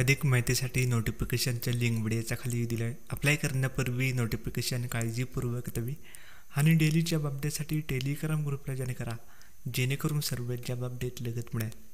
अधिक माहितीसाठी नोटिफिकेशनच्या लिंक व्हिडिओच्या खाली दिली आहे। अप्लाई करण्यापूर्वी नोटिफिकेशन काळजीपूर्वक तवी आणि डेली जॉब अपडेटसाठी टेलिग्राम ग्रुपला जॉइन करा, जेणेकरून सर्व जॉब अपडेट लगत मिळेल।